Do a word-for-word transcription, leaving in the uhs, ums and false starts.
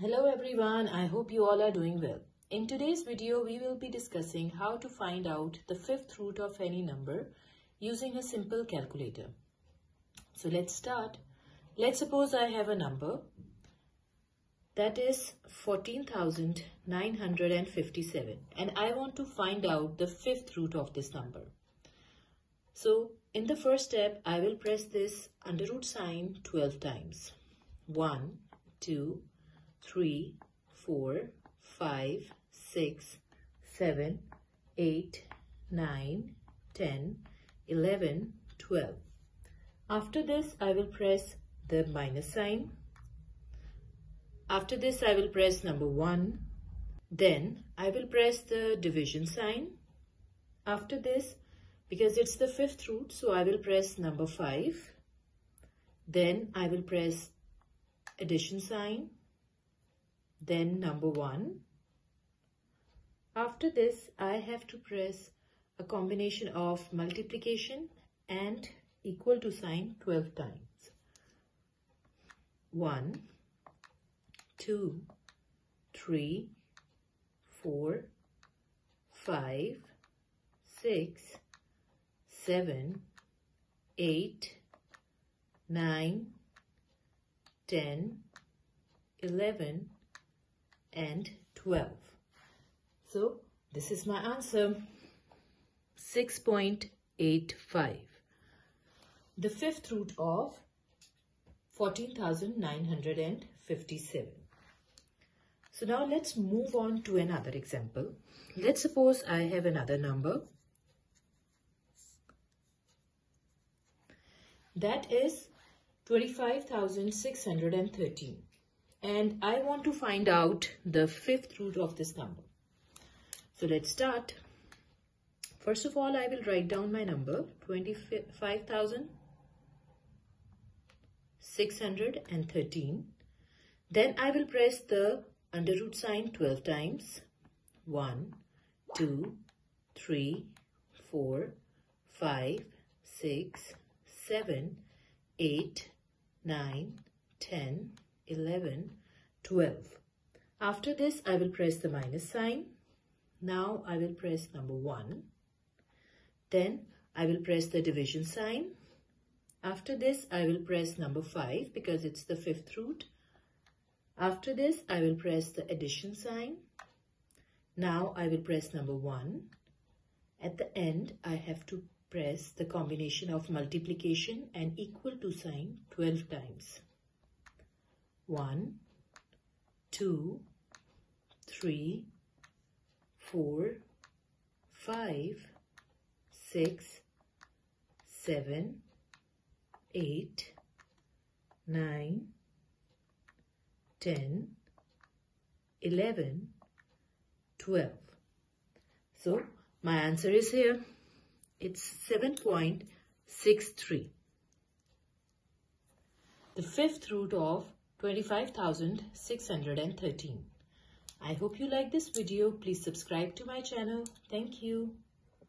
Hello everyone, I hope you all are doing well. In today's video, we will be discussing how to find out the fifth root of any number using a simple calculator. So let's start. Let's suppose I have a number that is fourteen thousand nine hundred fifty-seven and I want to find out the fifth root of this number. So in the first step, I will press this under root sign twelve times. one, two, three, four, five, six, seven, eight, nine, ten, eleven, twelve. After this, I will press the minus sign. After this, I will press number one. Then, I will press the division sign. After this, because it's the fifth root, so I will press number five. Then, I will press addition sign, then number one. After this, I have to press a combination of multiplication and equal to sign twelve times. one, two, three, four, five, six, seven, eight, nine, ten, eleven, and twelve. So this is my answer, six point eight five. The fifth root of fourteen thousand nine hundred fifty-seven. So now let's move on to another example. Let's suppose I have another number that is twenty-five thousand six hundred thirteen and I want to find out the fifth root of this number. So let's start. First of all, I will write down my number twenty-five thousand six hundred thirteen. Then I will press the under root sign twelve times. one, two, three, four, five, six, seven, eight, nine, ten, eleven, twelve. After this, I will press the minus sign. Now I will press number one. Then I will press the division sign. After this, I will press number five because it's the fifth root. After this, I will press the addition sign. Now I will press number one. At the end, I have to press the combination of multiplication and equal to sign twelve times. one, two, three, four, five, six, seven, eight, nine, ten, eleven, twelve. So my answer is here. It's seven point six three. The fifth root of twenty-five thousand six hundred thirteen. I hope you like this video. Please subscribe to my channel. Thank you.